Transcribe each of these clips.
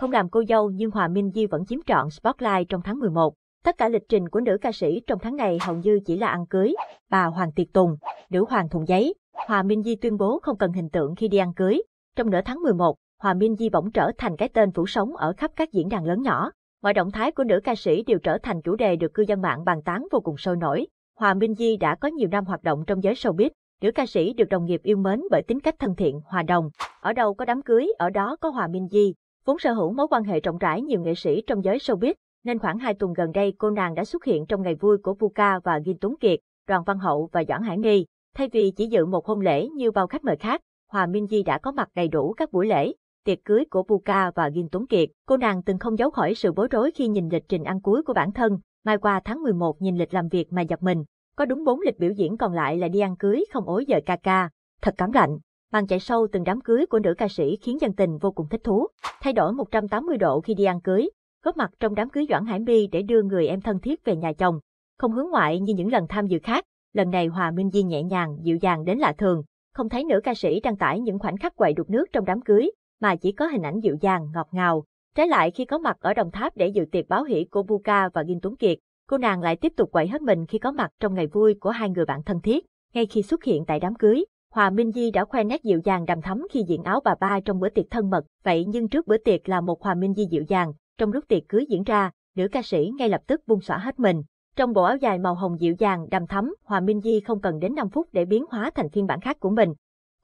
Không làm cô dâu nhưng Hòa Minzy vẫn chiếm trọn spotlight trong tháng 11. Tất cả lịch trình của nữ ca sĩ trong tháng này hầu như chỉ là ăn cưới, bà hoàng tiệc tùng, nữ hoàng thùng giấy. Hòa Minzy tuyên bố không cần hình tượng khi đi ăn cưới. Trong nửa tháng 11, Hòa Minzy bỗng trở thành cái tên phủ sóng ở khắp các diễn đàn lớn nhỏ. Mọi động thái của nữ ca sĩ đều trở thành chủ đề được cư dân mạng bàn tán vô cùng sôi nổi. Hòa Minzy đã có nhiều năm hoạt động trong giới showbiz. Nữ ca sĩ được đồng nghiệp yêu mến bởi tính cách thân thiện, hòa đồng. Ở đâu có đám cưới, ở đó có Hòa Minzy. Vốn sở hữu mối quan hệ rộng rãi nhiều nghệ sĩ trong giới showbiz, nên khoảng 2 tuần gần đây cô nàng đã xuất hiện trong ngày vui của Puka và Gin Tuấn Kiệt, Đoàn Văn Hậu và Doãn Hải My. Thay vì chỉ dự một hôn lễ như bao khách mời khác, Hòa Minzy đã có mặt đầy đủ các buổi lễ, tiệc cưới của Puka và Gin Tuấn Kiệt. Cô nàng từng không giấu khỏi sự bối rối khi nhìn lịch trình ăn cưới của bản thân, mai qua tháng 11 nhìn lịch làm việc mà giật mình. Có đúng 4 lịch biểu diễn còn lại là đi ăn cưới không ối giời ca ca, thật cảm lạnh. Màn chạy sâu từng đám cưới của nữ ca sĩ khiến dân tình vô cùng thích thú. Thay đổi 180 độ khi đi ăn cưới, góp mặt trong đám cưới Doãn Hải My để đưa người em thân thiết về nhà chồng. Không hướng ngoại như những lần tham dự khác, lần này Hòa Minzy nhẹ nhàng, dịu dàng đến lạ thường. Không thấy nữ ca sĩ đăng tải những khoảnh khắc quậy đục nước trong đám cưới, mà chỉ có hình ảnh dịu dàng, ngọt ngào. Trái lại khi có mặt ở Đồng Tháp để dự tiệc báo hỷ của Puka và Gin Tuấn Kiệt, cô nàng lại tiếp tục quậy hết mình khi có mặt trong ngày vui của hai người bạn thân thiết. Ngay khi xuất hiện tại đám cưới, Hòa Minzy đã khoe nét dịu dàng đằm thắm khi diện áo bà ba trong bữa tiệc thân mật. Vậy nhưng trước bữa tiệc là một Hòa Minzy dịu dàng, trong lúc tiệc cưới diễn ra, nữ ca sĩ ngay lập tức buông xõa hết mình. Trong bộ áo dài màu hồng dịu dàng đằm thắm, Hòa Minzy không cần đến 5 phút để biến hóa thành phiên bản khác của mình.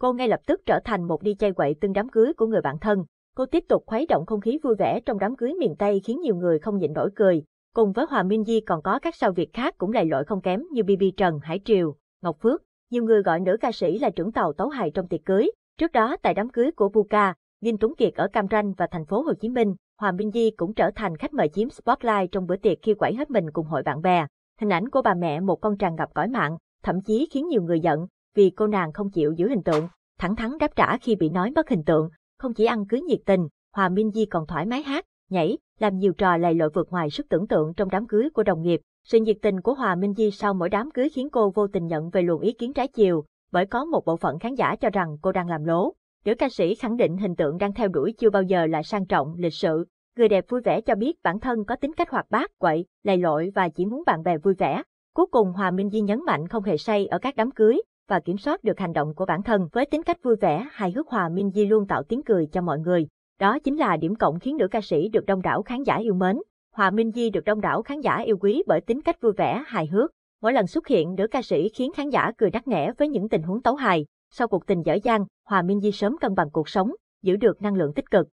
Cô ngay lập tức trở thành một DJ quậy tưng đám cưới của người bạn thân. Cô tiếp tục khuấy động không khí vui vẻ trong đám cưới miền Tây khiến nhiều người không nhịn nổi cười. Cùng với Hòa Minzy còn có các sao Việt khác cũng lầy lội không kém như Bibi Trần Hải Triều, Ngọc Phước. Nhiều người gọi nữ ca sĩ là trưởng tàu tấu hài trong tiệc cưới. Trước đó tại đám cưới của Puka, Gin Tuấn Kiệt ở Cam Ranh và thành phố Hồ Chí Minh, Hòa Minzy cũng trở thành khách mời chiếm spotlight trong bữa tiệc khi quẩy hết mình cùng hội bạn bè. Hình ảnh của bà mẹ một con tràn ngập cõi mạng, thậm chí khiến nhiều người giận vì cô nàng không chịu giữ hình tượng, thẳng thắn đáp trả khi bị nói mất hình tượng. Không chỉ ăn cưới nhiệt tình, Hòa Minzy còn thoải mái hát, nhảy, làm nhiều trò lầy lội vượt ngoài sức tưởng tượng trong đám cưới của đồng nghiệp. Sự nhiệt tình của Hòa Minzy sau mỗi đám cưới khiến cô vô tình nhận về luồng ý kiến trái chiều, bởi có một bộ phận khán giả cho rằng cô đang làm lố. Nữ ca sĩ khẳng định hình tượng đang theo đuổi chưa bao giờ là sang trọng, lịch sự. Người đẹp vui vẻ cho biết bản thân có tính cách hoạt bát, quậy, lầy lội và chỉ muốn bạn bè vui vẻ. Cuối cùng Hòa Minzy nhấn mạnh không hề say ở các đám cưới và kiểm soát được hành động của bản thân. Với tính cách vui vẻ, hài hước, Hòa Minzy luôn tạo tiếng cười cho mọi người. Đó chính là điểm cộng khiến nữ ca sĩ được đông đảo khán giả yêu mến. Hòa Minzy được đông đảo khán giả yêu quý bởi tính cách vui vẻ, hài hước. Mỗi lần xuất hiện, nữ ca sĩ khiến khán giả cười đắc nghẽ với những tình huống tấu hài. Sau cuộc tình dở dang, Hòa Minzy sớm cân bằng cuộc sống, giữ được năng lượng tích cực.